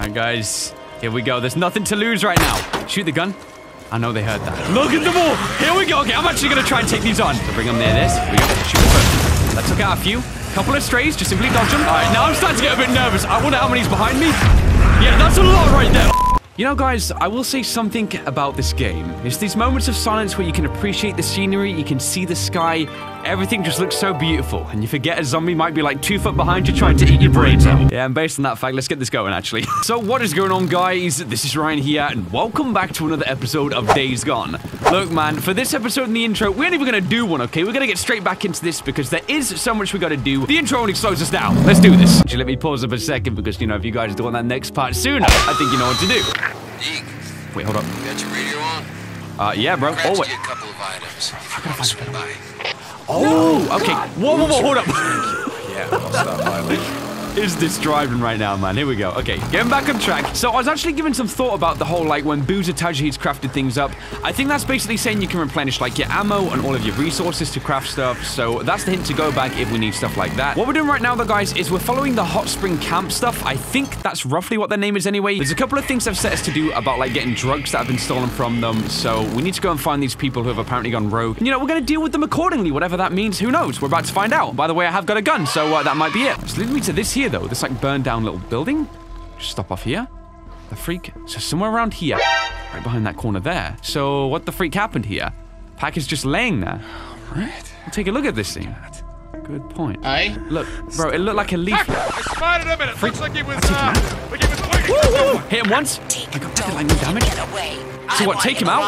Alright, guys. Here we go. There's nothing to lose right now. Shoot the gun. I know they heard that. Look at them all! Here we go! Okay, I'm actually gonna try and take these on. So bring them near this. Here we go. Shoot the first. That took out a few. Couple of strays. Just simply dodge them. Alright, now I'm starting to get a bit nervous. I wonder how many's behind me. Yeah, that's a lot right there. You know, guys, I will say something about this game. It's these moments of silence where you can appreciate the scenery, you can see the sky, everything just looks so beautiful, and you forget a zombie might be like 2 foot behind you trying to eat your brains out. Yeah, and based on that fact, let's get this going, actually. So what is going on, guys? This is Ryan here, and welcome back to another episode of Days Gone. Look, man, for this episode in the intro, we ain't even gonna do one, okay? We're gonna get straight back into this because there is so much we gotta do. The intro only slows us down. Let's do this. Actually, let me pause up a second because, you know, if you guys do want that next part sooner, I think you know what to do. Deke. Wait, hold up. You got your radio on? Yeah, bro. Oh, wait. A couple of items. I gotta find by. Oh, no, okay. God. Whoa, hold up. Yeah, I'll stop by. Is this driving right now, man? Here we go. Okay, getting back on track. So I was actually giving some thought about the whole, like, when Boozer Tajahid's crafted things up. I think that's basically saying you can replenish, like, your ammo and all of your resources to craft stuff. So that's the hint to go back if we need stuff like that. What we're doing right now, though, guys, is we're following the Hot Spring Camp stuff. I think that's roughly what their name is anyway. There's a couple of things I've set us to do about, like, getting drugs that have been stolen from them. So we need to go and find these people who have apparently gone rogue. And, you know, we're going to deal with them accordingly. Whatever that means, who knows? We're about to find out. By the way, I have got a gun, so that might be it. It's leading me to this here. Here, though, this like burned down little building. Just stop off here. The freak. So somewhere around here, right behind that corner there. So what the freak happened here? Pack is just laying there. All right. We'll take a look at this thing. Good point. Aye. Look, bro, it looked like a leaflet. I spotted him and it looks like he was. Like he was pointing. Hit him once. I got nothing like no damage. So what? Take him out.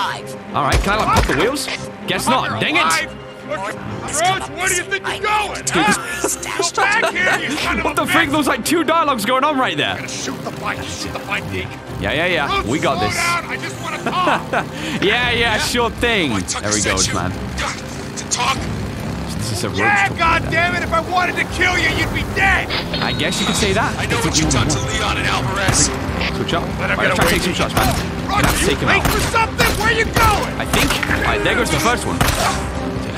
All right. Can I like pop the wheels? Guess not. Dang it. Rose, where do you think you're going? Huh? Back here, you son of a bitch. What the freak? There's like two dialogues going on right there. Shoot the bike, Deke. Yeah. We got this. I just want to talk. Yeah, sure thing. There he goes, man. To talk. This is a road. Yeah, goddammit! If I wanted to kill you, you'd be dead. I guess you could say that. I know what you've done to Leon and Alvarez. Switch up. Right, I'm trying to take some shots, man. Gonna have to take him out. Wait for something. Where you going? I think. Alright, there goes the first one.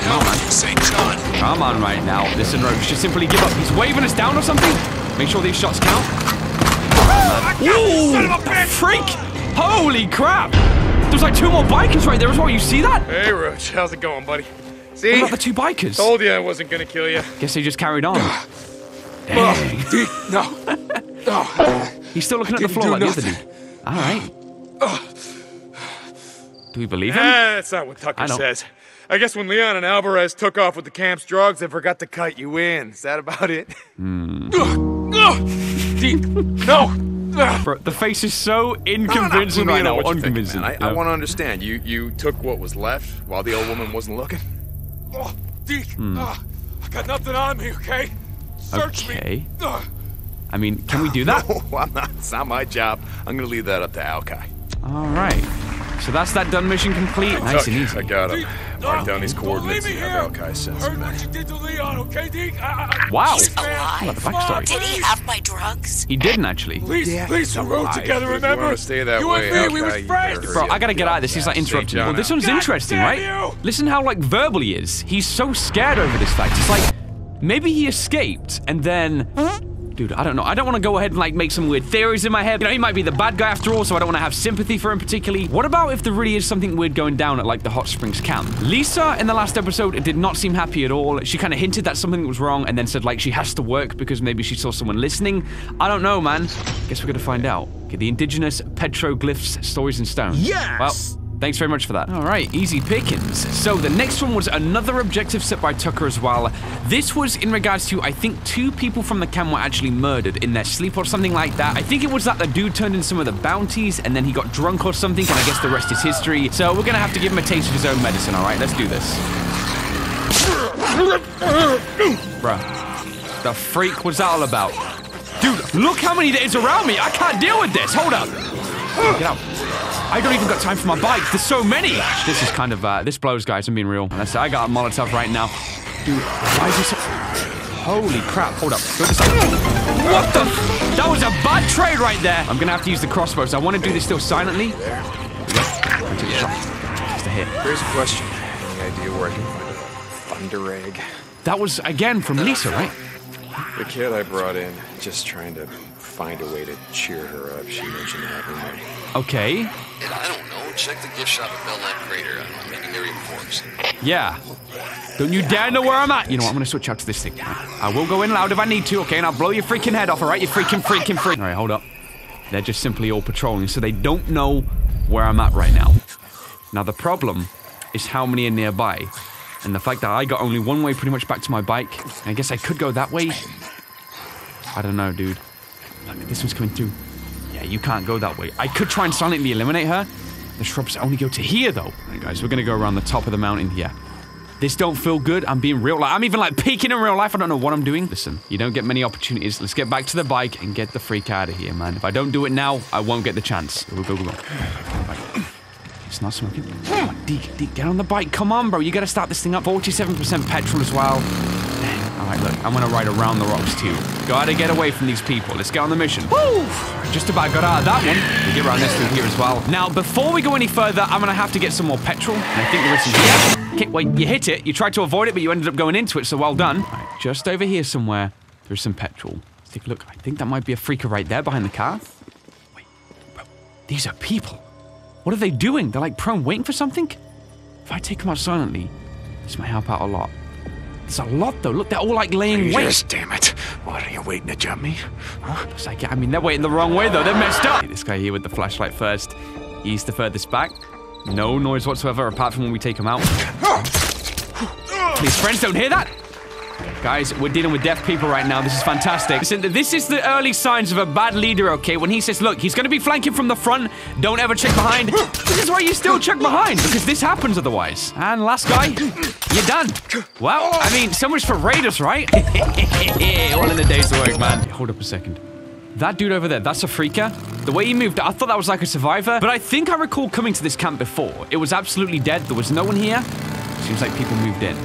Come on. Come on right now. Listen, Rogue, should simply give up. He's waving us down or something. Make sure these shots count. Ooh, freak! Holy crap! There's like two more bikers right there as well. You see that? Hey, Roach, how's it going, buddy? See? What about the two bikers? Told you I wasn't gonna kill you. Guess they just carried on. Dang. No. He's still looking at the floor like nothing. The other dude. All right. Do we believe him? That's not what Tucker says. I guess when Leon and Alvarez took off with the camp's drugs, they forgot to cut you in. Is that about it? No! Bro, the face is so inconvincing right now. Unconvincing. I want to understand. You took what was left while the old woman wasn't looking? Oh, Deke, I got nothing on me, okay? Search me. I mean, can we do that? No, I'm not. It's not my job. I'm going to leave that up to Alki. All right. So that's that done mission complete. Nice and easy. I got him. Mark down his coordinates and have Alki send them back. I heard what you did to Leon, okay, Deke? Wow. He's alive. Did he have my drugs? He didn't, actually. Please, we rode together, remember? You and me, we were friends. Bro, I gotta get out of this. He's like interrupting. Well, this one's interesting, right? Listen how like verbal he is. He's so scared over this fact. It's like, maybe he escaped and then... Dude, I don't know. I don't want to go ahead and, like, make some weird theories in my head. You know, he might be the bad guy after all, so I don't want to have sympathy for him particularly. What about if there really is something weird going down at, like, the Hot Springs camp? Lisa, in the last episode, did not seem happy at all. She kind of hinted that something was wrong and then said, like, she has to work because maybe she saw someone listening. I don't know, man. Guess we're going to find out. Okay, the indigenous petroglyphs, stories in stone. Yes! Well... Thanks very much for that. All right, easy pickings. So the next one was another objective set by Tucker as well. This was in regards to, I think, two people from the camp were actually murdered in their sleep or something like that. I think it was that the dude turned in some of the bounties and then he got drunk or something, and I guess the rest is history. So we're gonna have to give him a taste of his own medicine, all right? Let's do this. Bruh, the freak was that all about? Dude, look how many there is around me. I can't deal with this. Hold up. Get out. I don't even got time for my bike. There's so many. This is kind of, this blows, guys. I'm being real. I got a Molotov right now. Dude, why is this? Holy crap. Hold up. What the? That was a bad trade right there. I'm going to have to use the crossbow, so I want to do this still silently. Just a hit. Here's a question. Any idea where I can find a thunder egg? That was, again, from Lisa, right? The kid I brought in, just trying to find a way to cheer her up. She mentioned that earlier. Okay. And I don't know. Check the gift shop at Belknap Crater. I'm making their reports. Yeah. Don't you dare know where I'm at. You know what? I'm going to switch out to this thing. I will go in loud if I need to, okay? And I'll blow your freaking head off, all right? You freaking freak. All right, hold up. They're just simply all patrolling, so they don't know where I'm at right now. Now, the problem is how many are nearby. And the fact that I got only one way pretty much back to my bike. And I guess I could go that way. I don't know, dude. Look, this one's coming through. Yeah, you can't go that way. I could try and silently eliminate her. The shrubs only go to here, though. All right, guys, we're going to go around the top of the mountain here. This don't feel good. I'm being real. I'm even, peeking in real life. I don't know what I'm doing. Listen, you don't get many opportunities. Let's get back to the bike and get the freak out of here, man. If I don't do it now, I won't get the chance. Go. Right. It's not smoking. Come on, Deke, get on the bike. Come on, bro. You got to start this thing up. 47% petrol as well. All right, look, I'm going to ride around the rocks, too. Got to get away from these people. Let's get on the mission. Woo! Just about got out of that one. We'll get around this through here as well. Now, before we go any further, I'm going to have to get some more petrol. And I think there is some... Okay, wait, you hit it. You tried to avoid it, but you ended up going into it, so well done. All right, just over here somewhere, there's some petrol. Let's take a look. I think that might be a freaker right there behind the car. Wait, bro, these are people. What are they doing? They're prone waiting for something? If I take them out silently, this might help out a lot. It's a lot, though. Look, they're all, laying wait. Yes, damn it. What, are you waiting to jump me? Huh? Looks like, they're waiting the wrong way, though. They're messed up. Okay, this guy here with the flashlight first. He's the furthest back. No noise whatsoever, apart from when we take him out. His friends don't hear that! Guys, we're dealing with deaf people right now. This is fantastic. Listen, this is the early signs of a bad leader, okay? When he says, look, he's going to be flanking from the front. Don't ever check behind. This is why you still check behind, because this happens otherwise. And last guy, you're done. Well, so much for raiders, right? All in the day's work, man. Hold up a second. That dude over there, that's a freaker. The way he moved, I thought that was like a survivor, but I think I recall coming to this camp before. It was absolutely dead. There was no one here. Seems like people moved in.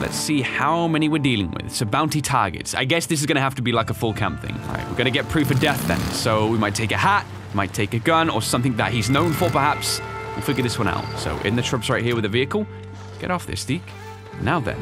Let's see how many we're dealing with. So bounty targets. I guess this is going to have to be like a full camp thing. All right, we're going to get proof of death then. So we might take a hat, might take a gun, or something that he's known for perhaps. We'll figure this one out. So in the shrubs right here with the vehicle. Get off this, Deke. Now then,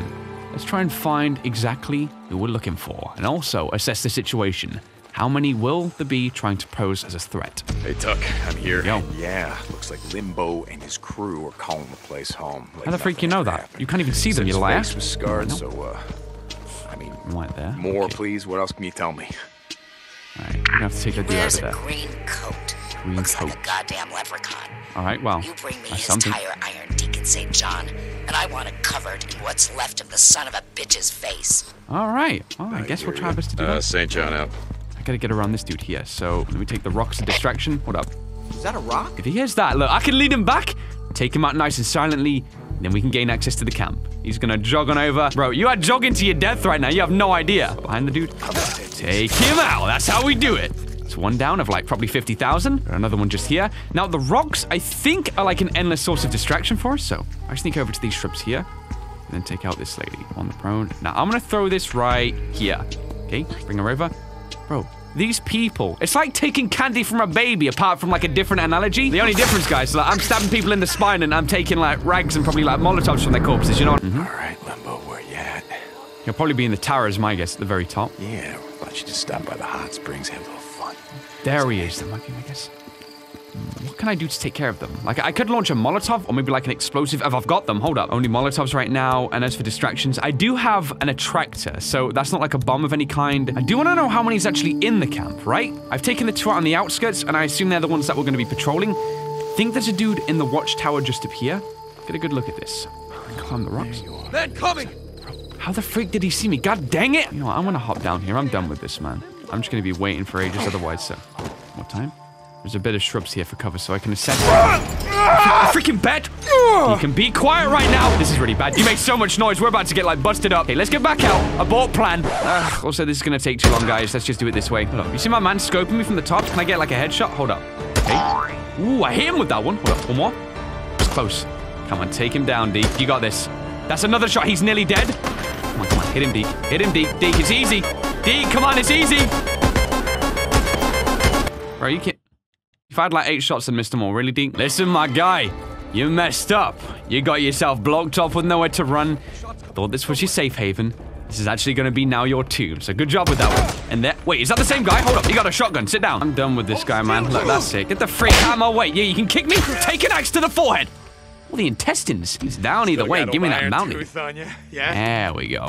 let's try and find exactly who we're looking for. And also assess the situation. How many will there be trying to pose as a threat? Hey, Tuck, I'm here. Yo. Yeah, looks like Limbo and his crew are calling the place home. How the freak you know that? You can't even see them, you liar. His face was scarred, no. Right there. More, okay. Please, what else can you tell me? All right, we're gonna have to take a deal over there. Green coat. Green looks coat. Like a goddamn leprechaun. All right, well, you bring me his something. Tire iron, Deacon St. John, and I want it covered in what's left of the son of a bitch's face. All right, well, I guess we'll try best to do that. St. John out. I gotta get around this dude here, so let me take the rock as a distraction. Hold up. Is that a rock? If he hears that, look, I can lead him back. Take him out nice and silently, and then we can gain access to the camp. He's gonna jog on over. Bro, you are jogging to your death right now. You have no idea. Behind the dude. Take him out. That's how we do it. It's one down of probably 50,000. Another one just here. Now, the rocks, I think, are an endless source of distraction for us, so I sneak over to these shrubs here, and then take out this lady on the prone. Now, I'm gonna throw this right here. Okay, bring her over. Bro, these people, it's like taking candy from a baby, apart from a different analogy. The only difference, guys, is I'm stabbing people in the spine and I'm taking rags and probably Molotovs from their corpses, you know? Mm-hmm. All right, Limbo, where you at? You'll probably be in the tower, is my guess, at the very top. Yeah, why don't you just stop by the hot springs, have a little fun. There he is, I guess. What can I do to take care of them? I could launch a Molotov or maybe an explosive if I've got them. Hold up. Only Molotovs right now. And as for distractions, I do have an attractor. So that's not a bomb of any kind. I do want to know how many is actually in the camp, right? I've taken the two out on the outskirts and I assume they're the ones that we're going to be patrolling. I think there's a dude in the watchtower just up here. Get a good look at this. Climb the rocks. They're coming! How the freak did he see me? God dang it! You know what? I'm going to hop down here. I'm done with this, man. I'm just going to be waiting for ages otherwise, so. What time? There's a bit of shrubs here for cover, so I can assess it. A freaking bed! You can be quiet right now! This is really bad. You make so much noise, we're about to get, busted up. Okay, let's get back out. Abort plan. Also, this is gonna take too long, guys. Let's just do it this way. Hold up. You see my man scoping me from the top? Can I get, a headshot? Hold up. Okay. Ooh, I hit him with that one. Hold up, one more. That's close. Come on, take him down, Deke. You got this. That's another shot. He's nearly dead. Come on. Hit him, Deke. Hit him, Deke. Deke, it's easy. Deke, come on, it's easy. Bro, you can't. If I had 8 shots and missed them all, really, Deke? Listen, my guy, you messed up. You got yourself blocked off with nowhere to run. Thought this was your safe haven. This is actually going to be now your tomb, so good job with that one. And that, wait, is that the same guy? Hold up, he got a shotgun. Sit down. I'm done with this guy, man. Look, that's it. Get the freak out of my way. Yeah, you can kick me. Take an axe to the forehead. Well, the intestines. It's down either way. Give me that mountain. There we go.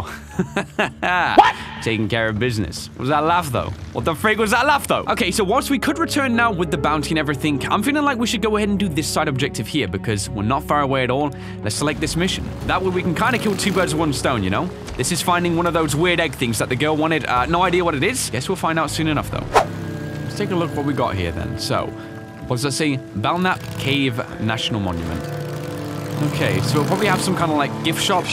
What? Taking care of business. What was that laugh, though? What the freak was that laugh, though? Okay, so whilst we could return now with the bounty and everything, I'm feeling like we should go ahead and do this side objective here because we're not far away at all. Let's select this mission. That way we can kind of kill two birds with one stone, you know? This is finding one of those weird egg things that the girl wanted. No idea what it is. Guess we'll find out soon enough, though. Let's take a look what we got here, then. So, what does that say? Belknap Cave National Monument. Okay, so we'll probably have some kind of like gift shop.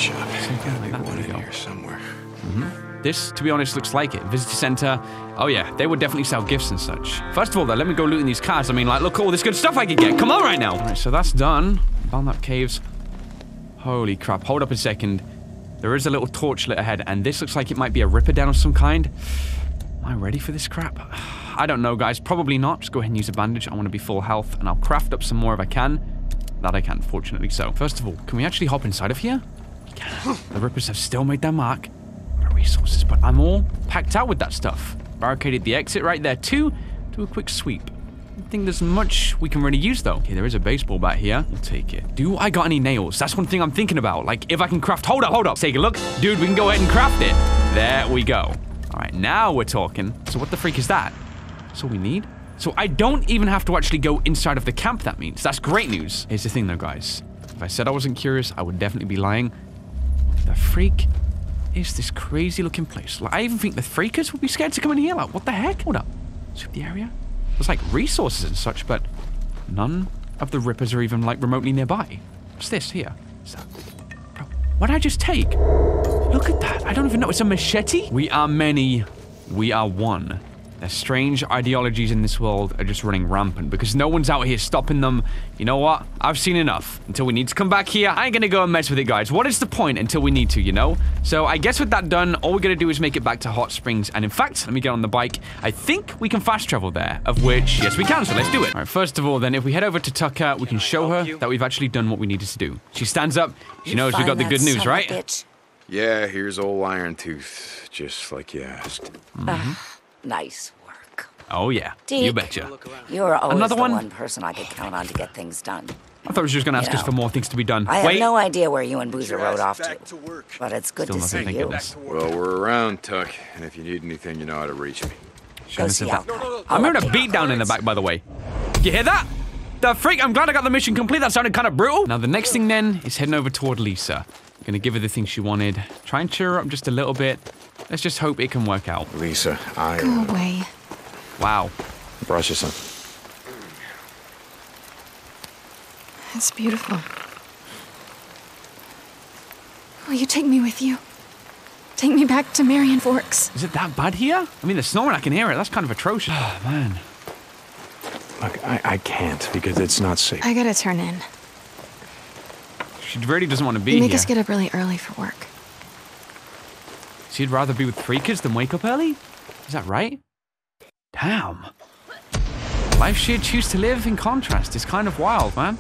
This, to be honest, looks like it. Visitor center. Oh yeah, they would definitely sell gifts and such. First of all, though, let me go looting these cards. I mean, like, look all this good stuff I could get. Come on, right now. All right, so that's done. Belknap Caves. Holy crap! Hold up a second. There is a little torch lit ahead, and this looks like it might be a ripper down of some kind. Am I ready for this crap? I don't know, guys. Probably not. Just go ahead and use a bandage. I want to be full health, and I'll craft up some more if I can. That I can, fortunately. So, first of all, can we actually hop inside of here? We can. The Rippers have still made their mark. Our resources, but I'm all packed out with that stuff. Barricaded the exit right there, too. Do a quick sweep. I don't think there's much we can really use, though. Okay, there is a baseball bat here. We'll take it. Do I got any nails? That's one thing I'm thinking about. Like, if I can craft... Hold up. Let's take a look. Dude, we can go ahead and craft it. There we go. All right, now we're talking. So, what the freak is that? That's all we need? So I don't even have to actually go inside of the camp, that means. That's great news. Here's the thing, though, guys. If I said I wasn't curious, I would definitely be lying. The freak is this crazy-looking place. Like, I even think the freakers would be scared to come in here. Like, what the heck? Hold up. Sweep the area. There's, like, resources and such, but none of the rippers are even, like, remotely nearby. What's this here? Is that... Bro, what did I just take? Look at that. I don't even know. It's a machete? We are many. We are one. Their strange ideologies in this world are just running rampant because no one's out here stopping them. You know what? I've seen enough. Until we need to come back here, I ain't gonna go and mess with it, guys. What is the point until we need to, you know? So I guess with that done, all we're gonna do is make it back to Hot Springs. And in fact, let me get on the bike. I think we can fast travel there, of which, yes, we can, so let's do it. All right, first of all, then, if we head over to Tucker, we can show her that we've actually done what we needed to do. She stands up. She knows we got the good news, right? Bitch. Yeah, here's old Iron Tooth, just like you asked. Mm-hmm. Nice work. Oh, yeah. Deke, you betcha. You're always the one person I could count on to get things done. I thought she was going to ask us for more things to be done. I have no idea where you and Boozer rode off to but it's good to see you. Well, we're around, Tuck, and if you need anything, you know how to reach me. Go see I'm hearing a beatdown in the back, by the way. You hear that? The freak, I'm glad I got the mission complete. That sounded kind of brutal. Now, the next thing, then, is heading over toward Lisa. Gonna give her the thing she wanted. Try and cheer her up just a little bit. Let's just hope it can work out. Lisa, I... Go away. Wow. Brush us up. That's beautiful. Will you take me with you? Take me back to Marion Forks. Is it that bad here? I mean, the snowing, I can hear it. That's kind of atrocious. Oh, man. Look, I can't because it's not safe. I gotta turn in. She really doesn't want to be here. You make us get up really early for work. So you'd rather be with freakers than wake up early? Is that right? Damn. Life she'd choose to live in contrast is kind of wild, man.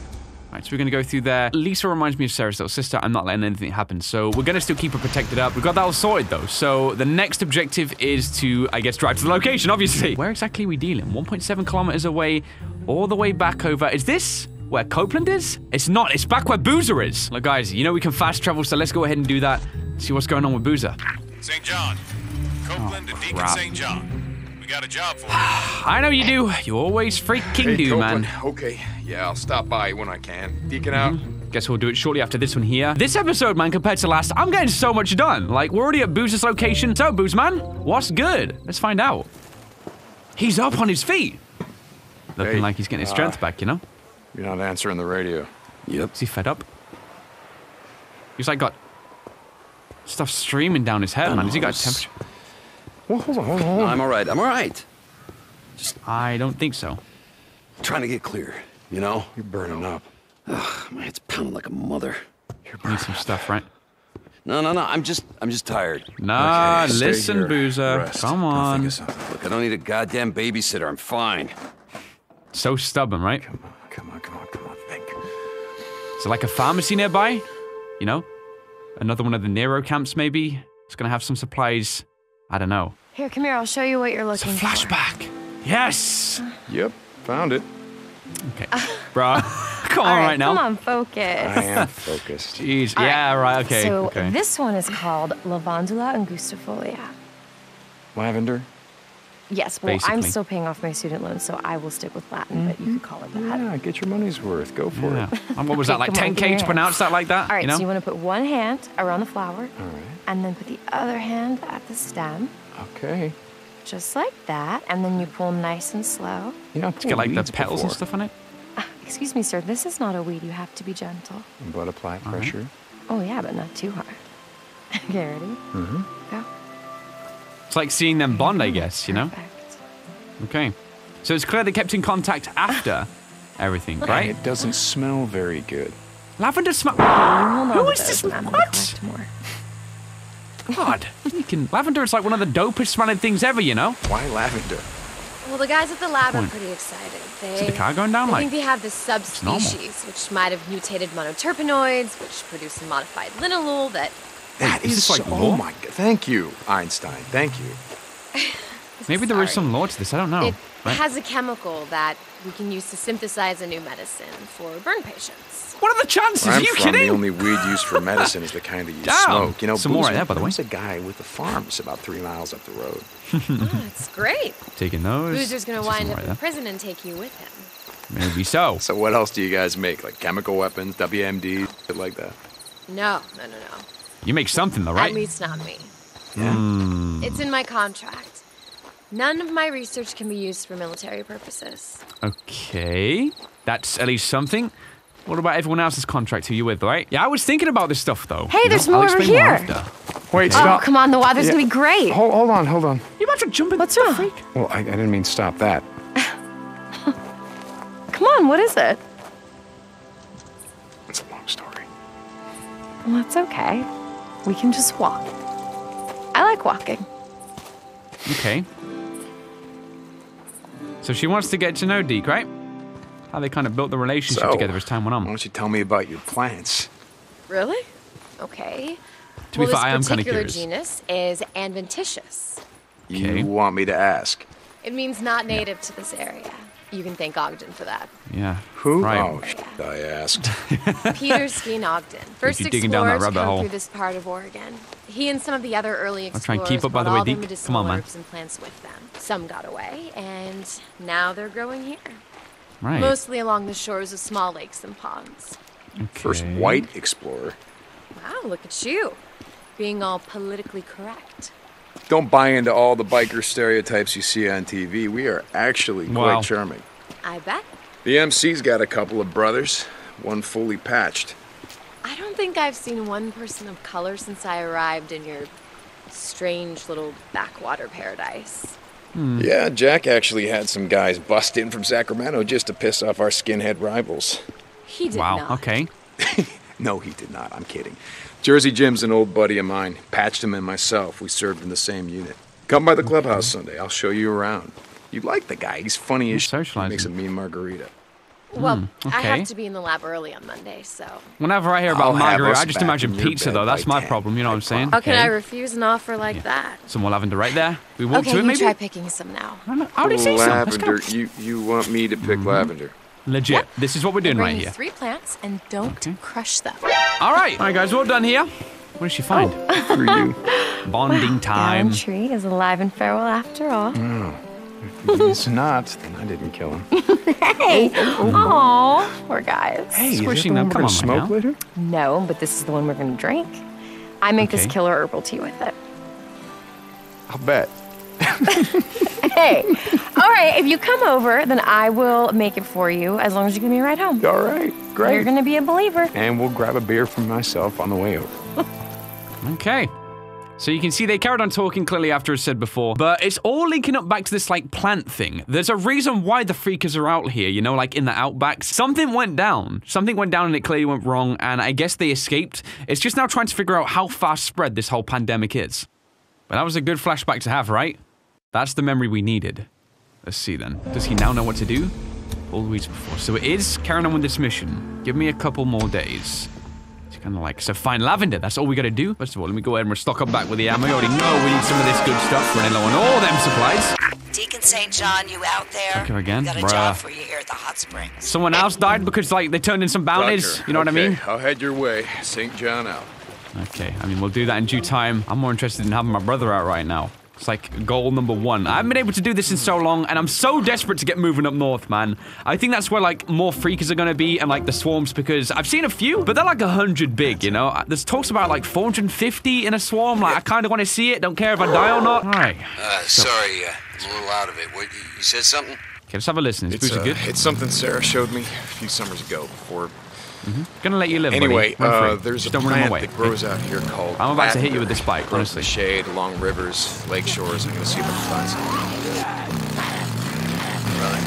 Right, so we're going to go through there. Lisa reminds me of Sarah's little sister. I'm not letting anything happen. So we're going to still keep her protected up. We've got that all sorted, though. So the next objective is to, I guess, drive to the location, obviously. Where exactly are we dealing? 1.7 kilometers away, all the way back over. Is this... where Copeland is? It's not. It's back where Boozer is. Look, guys, you know we can fast travel, so let's go ahead and do that. See what's going on with Boozer. St. John. Copeland to Deacon St. John. We got a job for you. I know you do. You always freaking do, Copeland. Man. Okay. Yeah, I'll stop by when I can. Deacon out. Guess we'll do it shortly after this one here. This episode, man, compared to last, I'm getting so much done. Like, we're already at Boozer's location. So, Boozer, man, what's good? Let's find out. He's up on his feet. Looking like he's getting his strength back, you know? You're not answering the radio. Yep. Is he fed up? He's like got stuff streaming down his head, man. Has he got temperature? Well, hold on. No, I'm all right. Just I don't think so. Trying to get clear, you know? You're burning up. Ugh, my head's pounding like a mother. You're burning some stuff, right? No. I'm just tired. Nah, okay, listen, Boozer. Rest. Come on. Look, I don't need a goddamn babysitter. I'm fine. So stubborn, right? Come on, think. Is there like a pharmacy nearby? You know? Another one of the Nero camps, maybe? It's gonna have some supplies. I don't know. Here, come here. I'll show you what you're looking for. It's a flashback. For. Yes. Yep. Found it. Okay. Bruh. Come on right now. Come on, focus. I am focused. Jeez. All yeah, right. Okay. So this one is called Lavandula Angustifolia. Lavender? Yes. Well, basically. I'm still paying off my student loans, so I will stick with Latin, but you could call it that. Yeah, get your money's worth. Go for it. And what was that, like 10K to pronounce that like that? All right, you know? So you want to put one hand around the flower, and then put the other hand at the stem. Okay. Just like that, and then you pull nice and slow. You know, to get like the petals and stuff on it? Excuse me, sir, this is not a weed. You have to be gentle. But apply pressure. Oh, yeah, but not too hard. Okay, ready? Go. It's like seeing them bond, I guess, you know? Okay. So it's clear they kept in contact after everything, right? It doesn't smell very good. Lavender smell. Who is this? What? God. Lavender is like one of the dopest smelling things ever, you know? Why lavender? Well, the guys at the lab are pretty excited. Is the car going down? They think they have this subspecies, which might have mutated monoterpenoids, which produce a modified linalool that... That is so, like, oh my God. Thank you, Einstein. Thank you. Maybe there is some lore to this. I don't know. It has a chemical that we can use to synthesize a new medicine for burn patients. What are the chances? Are you kidding? The only weed used for medicine is the kind that you smoke. You know, some more of that, by the way. There's a guy with a farm. It's about 3 miles up the road. It's great. Taking those. Boozer's going to wind up in prison and take you with him. Maybe so. So what else do you guys make? Like chemical weapons, WMD, shit like that? No. You make something, though, right? At least not me. Yeah. It's in my contract. None of my research can be used for military purposes. Okay. That's at least something. What about everyone else's contract? Who you with, right? Yeah, I was thinking about this stuff, though. Hey, there's more over here. Wait, stop. Oh, come on. The water's going to be great. Hold on. You're about to jump in. What's wrong? Well, I didn't mean stop that. Come on. What is it? It's a long story. Well, that's okay. We can just walk. I like walking. Okay. So she wants to get to know Deke, right? How they kind of built the relationship together as time went on. Why don't you tell me about your plants? Really? Okay. To be fair, I am kind of curious. This particular genus is adventitious. You want me to ask? It means not native to this area. You can thank Ogden for that. Yeah. Who? Right. Oh, I asked. Peter Skeen Ogden, first explorer to come through this part of Oregon. He and some of the other early explorers brought all the medicinal herbs and plants with them. Some got away, and now they're growing here. Right. Mostly along the shores of small lakes and ponds. Okay. First white explorer. Wow, look at you. Being all politically correct. Don't buy into all the biker stereotypes you see on TV. We are actually quite charming. I bet. The MC's got a couple of brothers, one fully patched. I don't think I've seen one person of color since I arrived in your strange little backwater paradise. Yeah, Jack actually had some guys bust in from Sacramento just to piss off our skinhead rivals. He did not. Wow, okay. No, he did not. I'm kidding. Jersey Jim's an old buddy of mine. Patched him and myself. We served in the same unit. Come by the clubhouse Sunday. I'll show you around. You'd like the guy. He's funny as shit. He makes a mean margarita. Well, I have to be in the lab early on Monday, so... Whenever I hear about margarita, I just imagine pizza, though. That's my problem, you know what I'm saying? How can I refuse an offer like that? Some more lavender right there. We walk to it, maybe? Okay, try picking some now. How do you say lavender? You want me to pick lavender? Legit. Yep. This is what we're doing right here. 3 plants and don't crush them. All right. All right, guys. We're done here. What did she find? For you. Bonding time. Elm tree is alive and farewell after all. If it's not, then I didn't kill him. Hey. Oh, poor guys. Hey, squishing them. Come on, smoke later? No, but this is the one we're going to drink. I make this killer herbal tea with it. I'll bet. Hey, all right, if you come over, then I will make it for you as long as you give me a ride home. All right, great. You're going to be a believer. And we'll grab a beer for myself on the way over. Okay. So you can see they carried on talking clearly after I said before, but it's all linking up back to this, like, plant thing. There's a reason why the freakers are out here, you know, like in the outback. Something went down. Something went down and it clearly went wrong, and I guess they escaped. It's just now trying to figure out how far spread this whole pandemic is. But that was a good flashback to have, right? That's the memory we needed. Let's see then. Does he now know what to do? Always before. So it is carrying on with this mission. Give me a couple more days to Kind of like, so find lavender. That's all we got to do. First of all, let me go ahead and stock up back with the ammo. I already know we need some of this good stuff. Running low on all them supplies. Deacon St. John, you out there? Okay, again. Got a job for you here at the Hot Springs. Someone else died because, like, they turned in some bounties. Roger. You know what I mean? I'll head your way. St. John out. Okay, I mean, we'll do that in due time. I'm more interested in having my brother out right now. It's like goal number one. I haven't been able to do this in so long, and I'm so desperate to get moving up north, man. I think that's where, like, more freakers are gonna be, and, like, the swarms, because I've seen a few, but they're, like, 100 big, you know? There's talks about, like, 450 in a swarm. Like, I kind of want to see it. Don't care if I die or not. All right. Sorry, it's a little out of it. What, you said something? Okay, let's have a listen. It's good. It's something Sarah showed me a few summers ago before... Gonna let you live, anyway, buddy. There's a plant that grows out here called... I'm about to hit you with this spike, honestly. Shade along rivers, lake shores. I'm gonna see if I can find something. Right.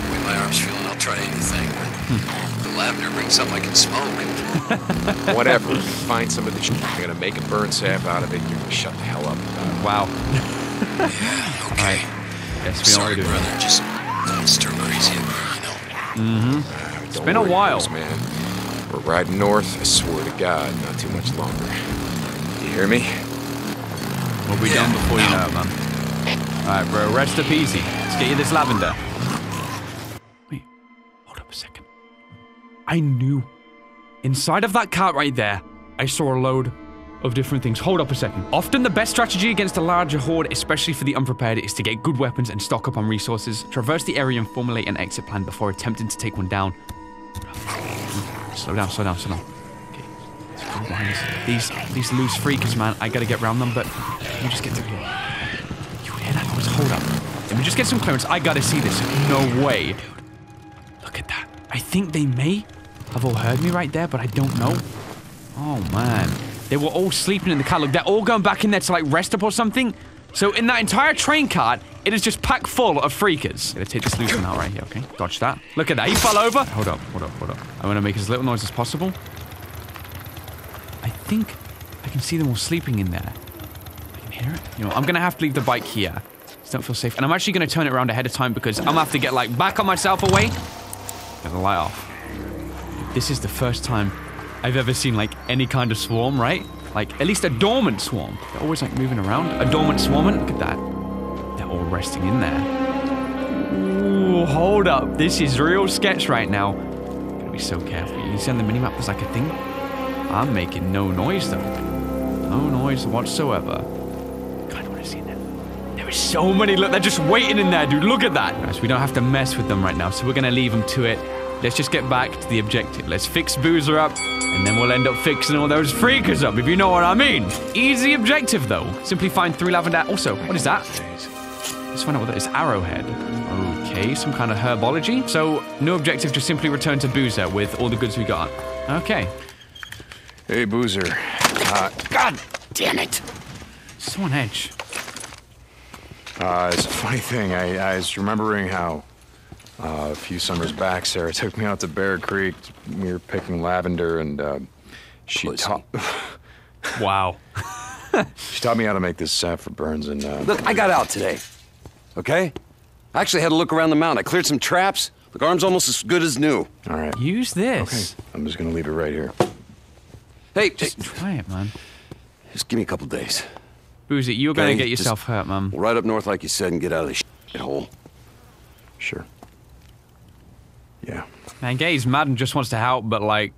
The way my arm's feeling, I'll try anything. But the lavender brings something I can smoke. Whatever. Find some of this shit. I'm gonna make a burn sap out of it. You're gonna shut the hell up. Wow. Yeah, okay. Right. Sorry, brother. Just don't stir crazy, you know? It's been a while. Man. We're riding north, I swear to God, not too much longer. You hear me? We'll be done before you know it, man. Alright, bro, rest up easy. Let's get you this lavender. Wait, hold up a second. I knew. Inside of that cart right there, I saw a load of different things. Hold up a second. Often the best strategy against a larger horde, especially for the unprepared, is to get good weapons and stock up on resources, traverse the area and formulate an exit plan before attempting to take one down. Slow down, slow down, slow down. Okay. Let's go behind us. These loose freakers, man. I gotta get around them, but let me just get through here. You hear that noise? Hold up. Let me just get some clearance. I gotta see this. No way. Dude, look at that. I think they may have all heard me right there, but I don't know. Oh, man. They were all sleeping in the car. Look, they're all going back in there to, like, rest up or something. So in that entire train cart, it is just packed full of freakers. Let's hit this loose one out right here, okay? Dodge that. Look at that, he fell over. Hold up, hold up, hold up. I want to make as little noise as possible. I think I can see them all sleeping in there. I can hear it. You know, I'm going to have to leave the bike here. Just don't feel safe. And I'm actually going to turn it around ahead of time because I'm going to have to get, like, back on myself away. Get the light off. This is the first time I've ever seen, like, any kind of swarm, right? Like, at least a dormant swarm. They're always, like, moving around. A dormant swarmant. Look at that. They're all resting in there. Ooh, hold up. This is real sketch right now. Gotta be so careful. You can see on the minimap there's, like, a thing. I'm making no noise, though. No noise whatsoever. Kind of want to see them. There is so many. Look, they're just waiting in there, dude. Look at that. Guys, we don't have to mess with them right now, so we're going to leave them to it. Let's just get back to the objective. Let's fix Boozer up, and then we'll end up fixing all those freakers up, if you know what I mean. Easy objective, though. Simply find 3 lavender. Also, what is that? Let's find out what that is. Arrowhead. Okay, some kind of herbology. So, no objective, just simply return to Boozer with all the goods we got. Okay. Hey, Boozer. God damn it! Someone edge. It's a funny thing. I was remembering how... a few summers back, Sarah took me out to Bear Creek. We were picking lavender, and she taught... Wow. She taught me how to make this sap for burns, and... Look, I got out today, okay? I actually had a look around the mountain. I cleared some traps. The arm's almost as good as new. All right. Use this. Okay, I'm just gonna leave it right here. Hey, just try it, man. Just give me a couple days. Boozy, you're gonna get yourself hurt, man. We'll ride up north like you said and get out of this hole. Sure. Yeah. Man, Gay's mad and just wants to help, but, like,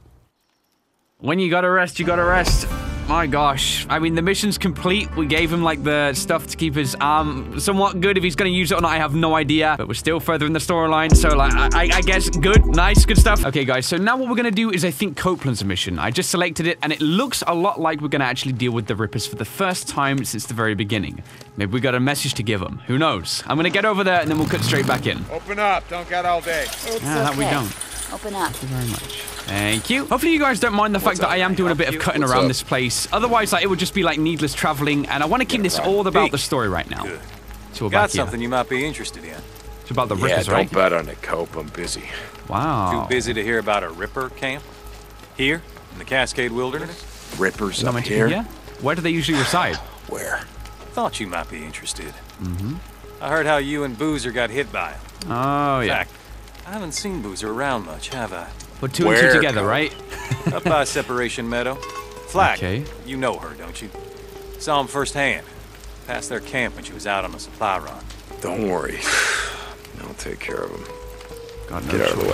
when you gotta rest, you gotta rest. My gosh. I mean, the mission's complete. We gave him, like, the stuff to keep his arm somewhat good. If he's gonna use it or not, I have no idea. But we're still further in the storyline, so, like, I guess good. Nice, good stuff. Okay, guys, so now what we're gonna do is, I think, Copeland's mission. I just selected it, and it looks a lot like we're gonna actually deal with the Rippers for the first time since the very beginning. Maybe we got a message to give them. Who knows? I'm gonna get over there, and then we'll cut straight back in. Open up. Don't got all day. That we don't. Open up. Thank you very much. Thank you. Hopefully you guys don't mind the fact that I am doing a bit of cutting around this place. Otherwise, like, it would just be like needless traveling, and I want to keep this all about the story right now. So about something you might be interested in. It's about the Rippers, right? Yeah, don't bet on the Cope. I'm busy. Wow. Too busy to hear about a Ripper camp? Here? In the Cascade Wilderness? Rippers up here? Yeah. Where do they usually reside? Where? Thought you might be interested. I heard how you and Boozer got hit by him. Oh, yeah. I haven't seen Boozer around much, have I? Put two and two together, right? Up by Separation Meadow. Flag, okay. You know her, don't you? Saw him firsthand. Past their camp when she was out on the supply run. Don't worry. I'll take care of him. God, get out of the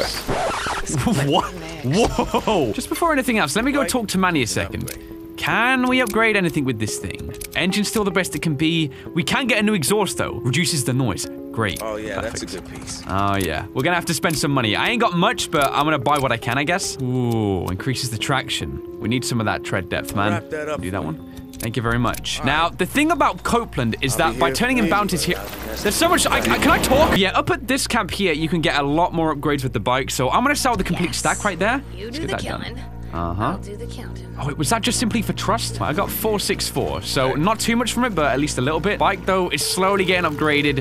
way. What? Whoa! Just before anything else, let me go talk to Manny a second. Can we upgrade anything with this thing? Engine's still the best it can be. We can get a new exhaust, though. Reduces the noise. Great. Oh, yeah, perfect. That's a good piece. Oh, yeah. We're gonna have to spend some money. I ain't got much, but I'm gonna buy what I can, I guess. Ooh, increases the traction. We need some of that tread depth, man. Wrap that up. Do that one. Thank you very much. Right. Now, the thing about Copeland is that by turning in bounties here... There's so much... can I talk? Yeah, up at this camp here, you can get a lot more upgrades with the bike, so I'm going to sell the complete stack right there. Let's get that done. I'll do the counting. Oh, was that just simply for trust? I got 464, so not too much from it, but at least a little bit. Bike, though, is slowly getting upgraded.